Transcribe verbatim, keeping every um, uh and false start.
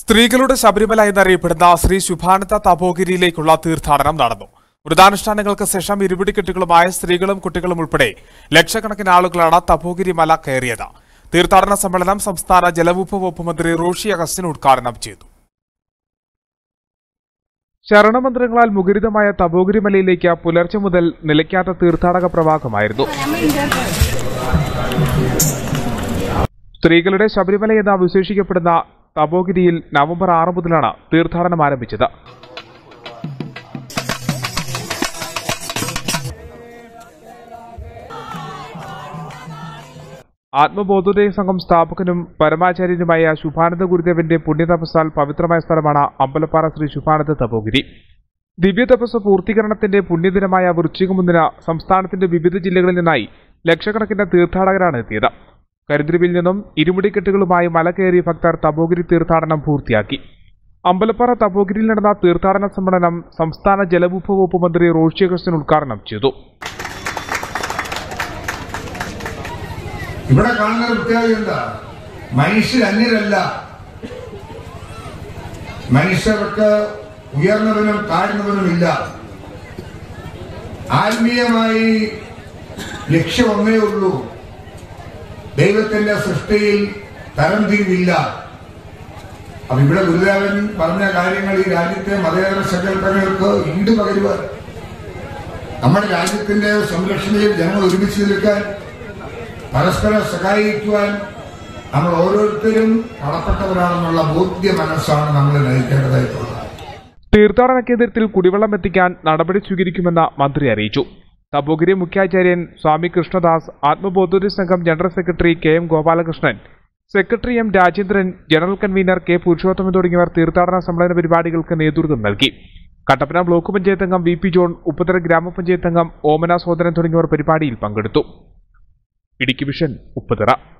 സ്ത്രീകളുടെ ശബരിമല എന്നറിയപ്പെടുന്ന ശ്രീ ശുഭാനന്ദ തപോഗിരിയിലേക്കുള്ള തീർത്ഥാടനം നടന്നു. വ്രതാനുഷ്ഠാനങ്ങൾക്ക് ശേഷം ഇരുപിടിക്കെട്ടുകളുമായ സ്ത്രീകളും കുട്ടികളും ഉൾപ്പെടെ ലക്ഷക്കണക്കിന് ആളുകളാണ് തപോഗിരി മല കയറിയത്. തീർത്ഥാടന സമ്മേളനം സംസ്ഥാന ജലവിഭവ മന്ത്രി റോഷി അഗസ്റ്റിൻ ഉദ്ഘാടനം ചെയ്തു. ശരണമന്ത്രങ്ങളാൽ മുഖരിതമായ തപോഗിരി മലയിലേക്ക് പുലർച്ചെ മുതൽ നിലയ്ക്കാത്ത തീർത്ഥാടക പ്രവാഹമായിരുന്നു. സ്ത്രീകളുടെ ശബരിമല എന്ന് വിശേഷിക്കപ്പെടുന്ന തപോഗിരിയിൽ നവംബർ ആറ് മുതലാണ് തീർത്ഥാടനം ആരംഭിച്ചത്. ആത്മബോധോദയ സംഘം സ്ഥാപകനും പരമാചാര്യനുമായ ശുഭാനന്ദ ഗുരുദേവന്റെ പുണ്യതപസ്സാൽ പവിത്രമായ സ്ഥലമാണ് അമ്പലപ്പാറ ശ്രീ ശുഭാനന്ദ തപോഗിരി. ദിവ്യതപസ് പൂർത്തീകരണത്തിന്റെ പുണ്യദിനമായ വൃശ്ചികം ഒന്നിന് സംസ്ഥാനത്തിന്റെ വിവിധ ജില്ലകളിൽ നിന്നായി ലക്ഷക്കണക്കിന് തീർത്ഥാടകരാണ് എത്തിയത്. കരുതിരിവിൽ നിന്നും ഇരുമുടിക്കെട്ടുകളുമായി മല കയറി ഭക്തർ തപോഗിരി തീർത്ഥാടനം പൂർത്തിയാക്കി. അമ്പലപ്പാറ തപോഗിരിയിൽ നടന്ന തീർത്ഥാടന സമ്മേളനം സംസ്ഥാന ജലവിഭവ വകുപ്പ് മന്ത്രി റോഷി അഗസ്റ്റിൻ ഉദ്ഘാടനം ചെയ്തു. ഇവിടെ കാണുന്ന പ്രത്യേകത എന്താ? മനുഷ്യർ അന്യരല്ല. മനുഷ്യർക്ക് ഉയർന്നവനും താഴ്ന്നവനും ഇല്ല. ആത്മീയമായി ലക്ഷ്യം ഒന്നേ ഉള്ളൂ. ദൈവത്തിന്റെ സൃഷ്ടിയിൽ തരംതിരിവില്ല. അപ്പൊ ഇവിടെ ഗുരുദേവൻ പറഞ്ഞ കാര്യങ്ങൾ ഈ രാജ്യത്തെ മതേതര സങ്കല്പങ്ങൾക്ക് ഈട് പകരുവാൻ, നമ്മുടെ രാജ്യത്തിന്റെ സംരക്ഷണയിൽ ജനങ്ങൾ ഒരുമിച്ച് നിൽക്കാൻ, പരസ്പരം സഹായിക്കുവാൻ നമ്മൾ ഓരോരുത്തരും കടപ്പെട്ടവരാണെന്നുള്ള ബോധ്യ മനസ്സാണ് നമ്മൾ നയിക്കേണ്ടതായിട്ടുള്ളത്. തീർത്ഥാടന കേന്ദ്രത്തിൽ കുടിവെള്ളം എത്തിക്കാൻ നടപടി സ്വീകരിക്കുമെന്ന് മന്ത്രി അറിയിച്ചു. സബോഗ്രി മുഖ്യാചാര്യൻ സ്വാമി Krishnadas, ആത്മബോധോദയ Sangham general secretary K M Gopalakrishnan, secretary M Rajendran, general convener K Purushothaman തുടങ്ങിയവർ തീർത്ഥാടന സമ്മേളന പരിപാടികൾക്ക് നേതൃത്വം നൽകി. കട്ടപ്പന ബ്ലോക്ക് പഞ്ചായത്ത് അംഗം വി പി ജോൺ, ഉപ്പുതറ ഗ്രാമപഞ്ചായത്ത് അംഗം ഓമന സോദരൻ തുടങ്ങിയവർ പരിപാടിയിൽ പങ്കെടുത്തു. ഇടുക്കി വിഷൻ, ഉപ്പുതറ.